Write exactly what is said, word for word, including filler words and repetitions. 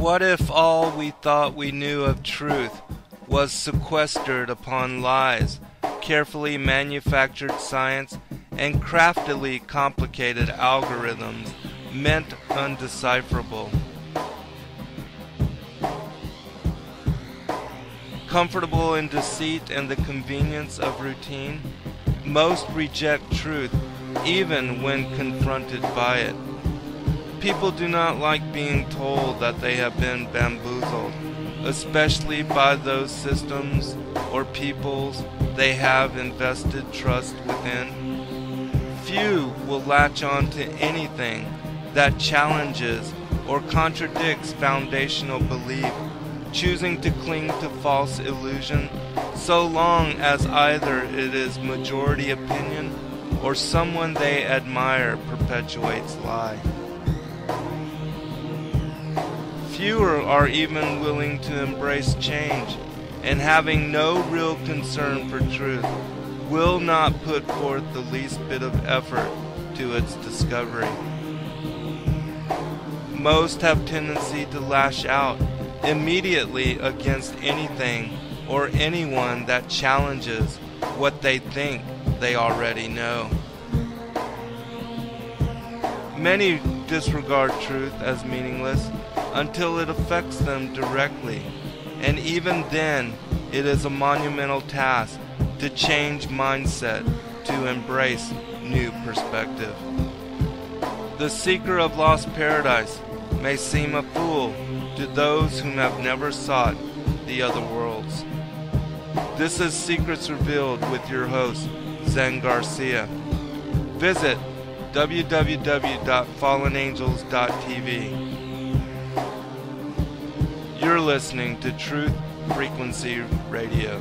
What if all we thought we knew of truth was sequestered upon lies, carefully manufactured science, and craftily complicated algorithms meant undecipherable? Comfortable in deceit and the convenience of routine, most reject truth even when confronted by it. People do not like being told that they have been bamboozled, especially by those systems or peoples they have invested trust within. Few will latch on to anything that challenges or contradicts foundational belief, choosing to cling to false illusion so long as either it is majority opinion or someone they admire perpetuates lie. Fewer are even willing to embrace change, and having no real concern for truth, will not put forth the least bit of effort to its discovery. Most have tendency to lash out immediately against anything or anyone that challenges what they think they already know. Many disregard truth as meaningless until it affects them directly, and even then it is a monumental task to change mindset to embrace new perspective. The seeker of lost paradise may seem a fool to those whom have never sought the other worlds. This is Secrets Revealed with your host, Zen Garcia. Visit w w w dot fallen angels dot t v. You're listening to Truth Frequency Radio.